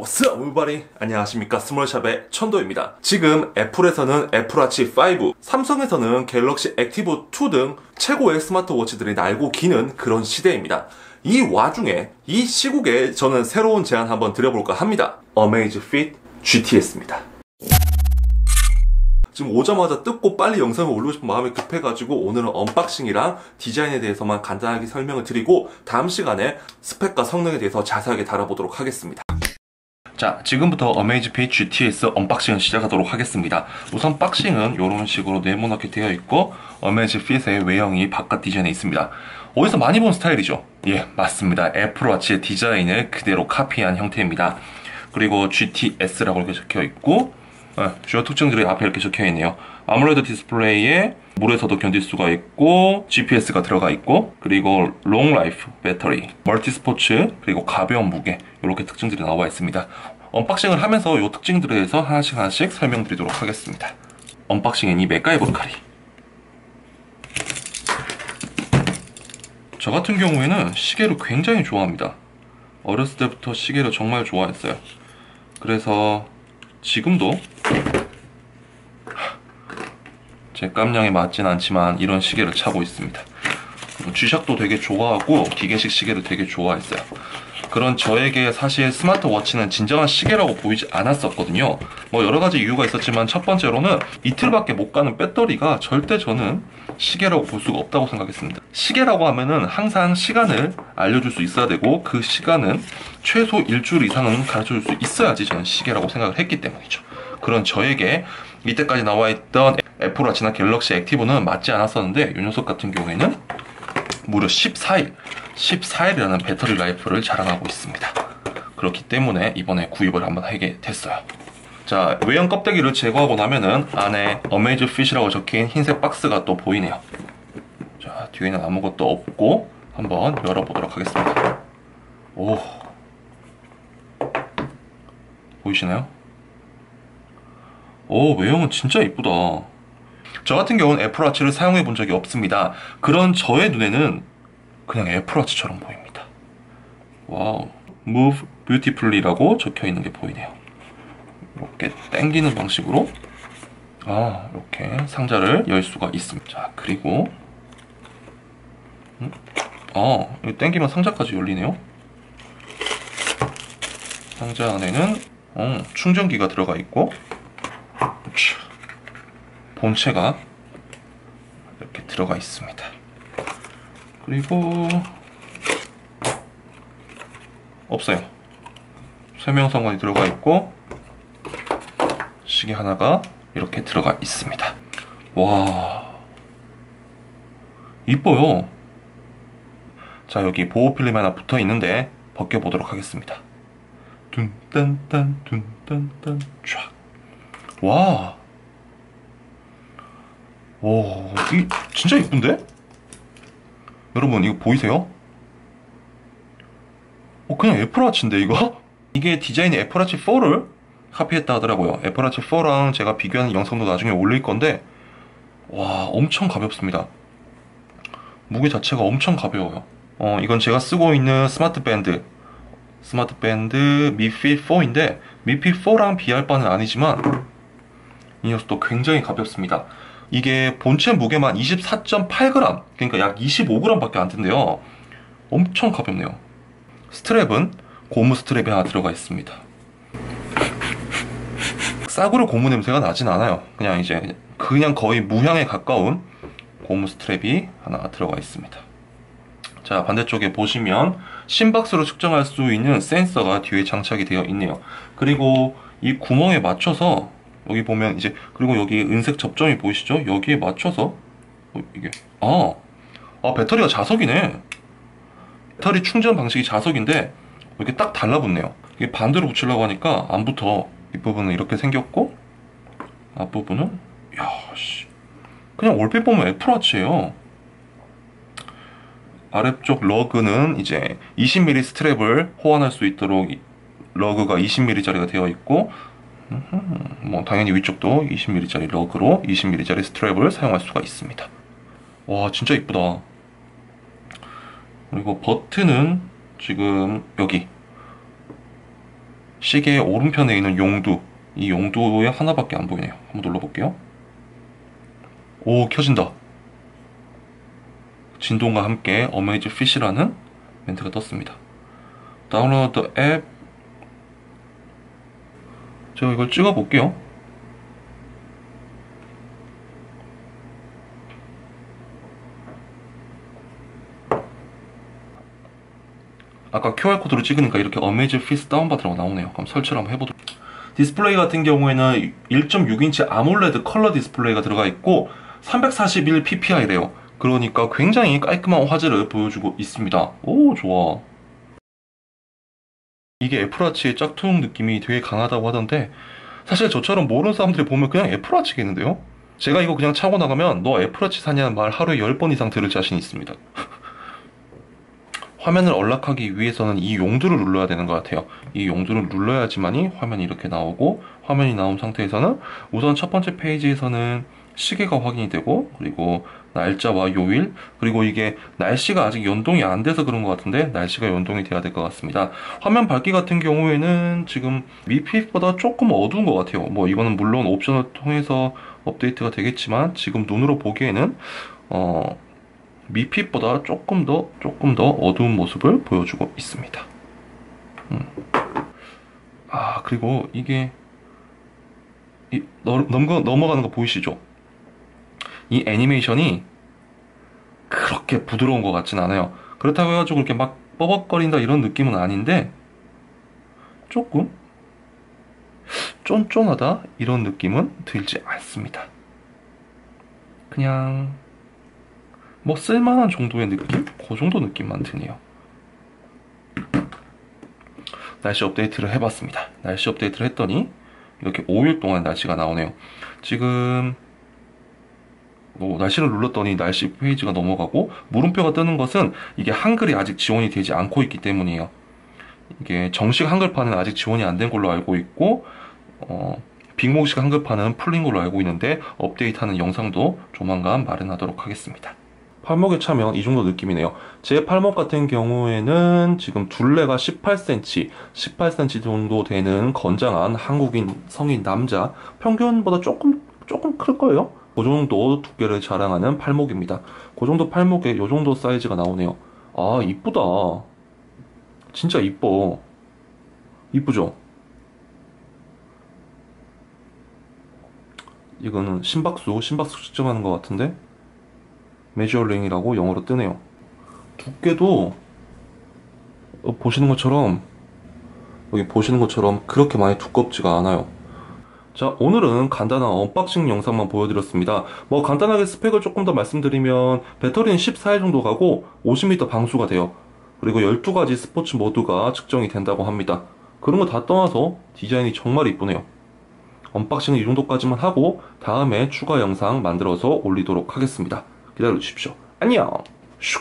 What's up, everybody? 안녕하십니까, 스몰샵의 천도입니다. 지금 애플에서는 애플워치5, 삼성에서는 갤럭시액티브2 등 최고의 스마트워치들이 날고 기는 그런 시대입니다. 이 와중에, 이 시국에 저는 새로운 제안 한번 드려볼까 합니다. 어메이즈 핏 GTS입니다. 지금 오자마자 뜯고 빨리 영상을 올리고 싶은 마음이 급해가지고 오늘은 언박싱이랑 디자인에 대해서만 간단하게 설명을 드리고 다음 시간에 스펙과 성능에 대해서 자세하게 다뤄보도록 하겠습니다. 자, 지금부터 어메이즈 핏 GTS 언박싱을 시작하도록 하겠습니다. 우선 박싱은 이런 식으로 네모나게 되어 있고 어메이즈 핏의 외형이 바깥 디자인에 있습니다. 어디서 많이 본 스타일이죠? 예, 맞습니다. 애플워치의 디자인을 그대로 카피한 형태입니다. 그리고 GTS라고 이렇게 적혀있고 주요 특징들이 앞에 이렇게 적혀있네요. 아몰레드 디스플레이에 물에서도 견딜 수가 있고 GPS가 들어가 있고 그리고 롱라이프 배터리, 멀티스포츠, 그리고 가벼운 무게, 이렇게 특징들이 나와 있습니다. 언박싱을 하면서 이 특징들에 대해서 하나씩 설명드리도록 하겠습니다. 언박싱엔 이 맥가이버 칼이, 저 같은 경우에는 시계를 굉장히 좋아합니다. 어렸을 때부터 시계를 정말 좋아했어요. 그래서 지금도 제 깜냥에 맞진 않지만 이런 시계를 차고 있습니다. 쥐샥도 되게 좋아하고 기계식 시계를 되게 좋아했어요. 그런 저에게 사실 스마트워치는 진정한 시계라고 보이지 않았었거든요. 뭐 여러가지 이유가 있었지만 첫 번째로는 이틀밖에 못 가는 배터리가 절대 저는 시계라고 볼 수가 없다고 생각했습니다. 시계라고 하면은 항상 시간을 알려줄 수 있어야 되고 그 시간은 최소 일주일 이상은 가르쳐줄 수 있어야지 저는 시계라고 생각을 했기 때문이죠. 그런 저에게 이때까지 나와있던 애플워치나 갤럭시 액티브는 맞지 않았었는데 이 녀석 같은 경우에는 무려 14일이라는 배터리 라이프를 자랑하고 있습니다. 그렇기 때문에 이번에 구입을 한번 하게 됐어요. 자, 외형 껍데기를 제거하고 나면은 안에 어메이즈 핏이라고 적힌 흰색 박스가 또 보이네요. 자, 뒤에는 아무것도 없고 한번 열어보도록 하겠습니다. 오, 보이시나요? 오, 외형은 진짜 이쁘다. 저 같은 경우는 애플워치를 사용해 본 적이 없습니다. 그런 저의 눈에는 그냥 애플워치처럼 보입니다. 와우, Move Beautifully라고 적혀있는 게 보이네요. 이렇게 당기는 방식으로 이렇게 상자를 열 수가 있습니다. 자, 그리고 이거 당기면 상자까지 열리네요. 상자 안에는 충전기가 들어가 있고 본체가 이렇게 들어가 있습니다. 그리고 없어요. 설명서까지 들어가 있고 시계 하나가 이렇게 들어가 있습니다. 와, 이뻐요. 자, 여기 보호 필름 하나 붙어 있는데 벗겨보도록 하겠습니다. 둔딴딴 둔딴딴 쫙. 와, 오, 이게 진짜 이쁜데? 여러분, 이거 보이세요? 그냥 애플워치인데 이거? 이게 디자인이 애플워치4를 카피했다 하더라고요. 애플워치4랑 제가 비교하는 영상도 나중에 올릴 건데 와, 엄청 가볍습니다. 무게 자체가 엄청 가벼워요. 이건 제가 쓰고 있는 스마트밴드 미핏4인데 미핏4랑 비할 바는 아니지만 이 녀석도 굉장히 가볍습니다. 이게 본체 무게만 24.8g, 그러니까 약 25g 밖에 안 된대요. 엄청 가볍네요. 스트랩은 고무 스트랩이 하나 들어가 있습니다. 싸구려 고무 냄새가 나진 않아요. 그냥 거의 무향에 가까운 고무 스트랩이 하나 들어가 있습니다. 자, 반대쪽에 보시면 심박수를 측정할 수 있는 센서가 뒤에 장착이 되어 있네요. 그리고 이 구멍에 맞춰서 여기 보면 이제, 그리고 여기 은색 접점이 보이시죠? 여기에 맞춰서 이게 배터리가 자석이네. 배터리 충전 방식이 자석인데 이렇게 딱 달라붙네요. 이게 반대로 붙이려고 하니까 안 붙어. 뒷부분은 이렇게 생겼고 앞부분은 그냥 얼핏 보면 애플워치예요. 아래쪽 러그는 이제 20mm 스트랩을 호환할 수 있도록 러그가 20mm짜리가 되어 있고 뭐 당연히 위쪽도 20mm짜리 러그로 20mm짜리 스트랩을 사용할 수가 있습니다. 와, 진짜 이쁘다. 그리고 버튼은 지금 여기 시계 오른편에 있는 용두, 이 용두에 하나밖에 안 보이네요. 한번 눌러볼게요. 오, 켜진다. 진동과 함께 어메이즈 핏이라는 멘트가 떴습니다. 다운로드 앱, 제가 이걸 찍어볼게요. 아까 QR코드로 찍으니까 이렇게 어메이즈 핏 다운받으라고 나오네요. 그럼 설치를 한번 해보도록. 디스플레이 같은 경우에는 1.6인치 아몰레드 컬러 디스플레이가 들어가 있고 341ppi래요. 그러니까 굉장히 깔끔한 화질을 보여주고 있습니다. 오, 좋아. 이게 애플워치의 짝퉁 느낌이 되게 강하다고 하던데, 사실 저처럼 모르는 사람들이 보면 그냥 애플워치겠는데요? 제가 이거 그냥 차고 나가면 "너 애플워치 사냐는 말 하루에 10번 이상 들을 자신이 있습니다. 화면을 언락하기 위해서는 이 용두를 눌러야 되는 것 같아요. 이 용두를 눌러야지만이 화면이 이렇게 나오고, 화면이 나온 상태에서는 우선 첫 번째 페이지에서는 시계가 확인이 되고, 그리고 날짜와 요일, 그리고 이게 날씨가 아직 연동이 안 돼서 그런 것 같은데 날씨가 연동이 돼야 될 것 같습니다. 화면 밝기 같은 경우에는 지금 미피보다 조금 어두운 것 같아요. 뭐 이거는 물론 옵션을 통해서 업데이트가 되겠지만 지금 눈으로 보기에는 미핏보다 조금 더 어두운 모습을 보여주고 있습니다. 아, 그리고 이게 이 넘어가는 거 보이시죠? 이 애니메이션이 그렇게 부드러운 것 같진 않아요. 그렇다고 해가지고 이렇게 막 뻐벅거린다 이런 느낌은 아닌데 조금 쫀쫀하다 이런 느낌은 들지 않습니다. 그냥 뭐 쓸만한 정도의 느낌? 그 정도 느낌만 드네요. 날씨 업데이트를 해봤습니다. 날씨 업데이트를 했더니 이렇게 5일 동안 날씨가 나오네요. 지금 날씨를 눌렀더니 날씨 페이지가 넘어가고, 물음표가 뜨는 것은 이게 한글이 아직 지원이 되지 않고 있기 때문이에요. 이게 정식 한글판은 아직 지원이 안 된 걸로 알고 있고, 빅목식 한글판은 풀린 걸로 알고 있는데 업데이트하는 영상도 조만간 마련하도록 하겠습니다. 팔목에 차면 이 정도 느낌이네요. 제 팔목 같은 경우에는 지금 둘레가 18cm 정도 되는 건장한 한국인 성인 남자, 평균보다 조금 클 거예요. 그 정도 두께를 자랑하는 팔목입니다. 그 정도 팔목에 요 정도 사이즈가 나오네요. 아, 이쁘다. 진짜 이뻐. 이쁘죠? 이거는 심박수 측정하는 것 같은데 메저링이라고 영어로 뜨네요. 두께도 보시는 것처럼 그렇게 많이 두껍지가 않아요. 자, 오늘은 간단한 언박싱 영상만 보여드렸습니다. 뭐 간단하게 스펙을 조금 더 말씀드리면 배터리는 14일 정도 가고 50m 방수가 돼요. 그리고 12가지 스포츠 모드가 측정이 된다고 합니다. 그런 거 다 떠나서 디자인이 정말 이쁘네요. 언박싱은 이 정도까지만 하고 다음에 추가 영상 만들어서 올리도록 하겠습니다. 기다려 주십시오. 안녕. 슉.